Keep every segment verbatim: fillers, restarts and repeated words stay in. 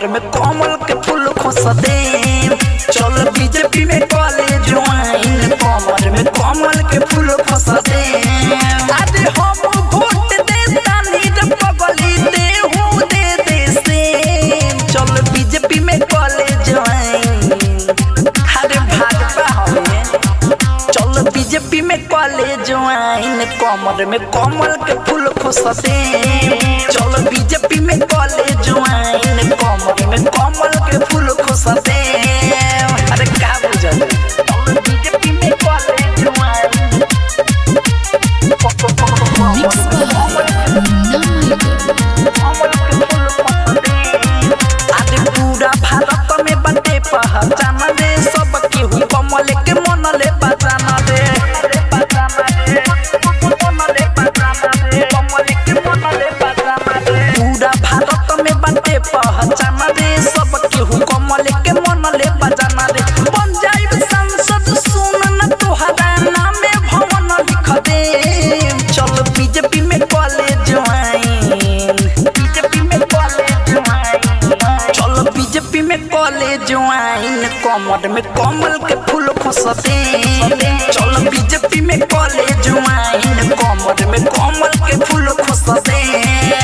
कमर में कमल के फूल खोस देम। चल बीजेपी में कॉलेज ज्वाइन, कमर में कमल के फूल खोस देम। आज हम वोट दे तानी रे पगली दे हूं दे दे से। चल बीजेपी में कॉलेज ज्वाइन, अरे भाजपा हमें। चल बीजेपी में कॉलेज ज्वाइन, कमर में कमल के फूल खोस देम। चल बीजेपी में कॉलेज ज्वाइन, कमर में कमल के फूल खोस देम। अरे का बुझल बीजेपी में कॉलेज ज्वाइन। आज पूरा भारत में बटे पहचान रे, सब केहू कमल के मनले पहचान रे। पहचाना रे, सब केहू कमल के मनले बजाना रे। बन जाइब संसद सुन न तोहरा नाम भवन लिख दे। चल बीजेपी में कॉलेज ज्वाइन, बीजेपी में कॉलेज ज्वाइन। चल बीजेपी में कॉलेज ज्वाइन, कमर में कमल के फूल खोस देम। चल बीजेपी में कॉलेज ज्वाइन, कमर में कमल के फूल खोस देम।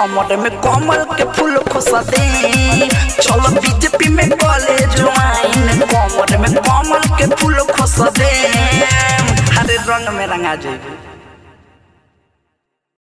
कमर में कमल के फूल खोस देम। चल बीजेपी में कॉलेज ज्वाइन, कमर में कमल के फूल खोस देम। हरे रंग में रंगा जाइब।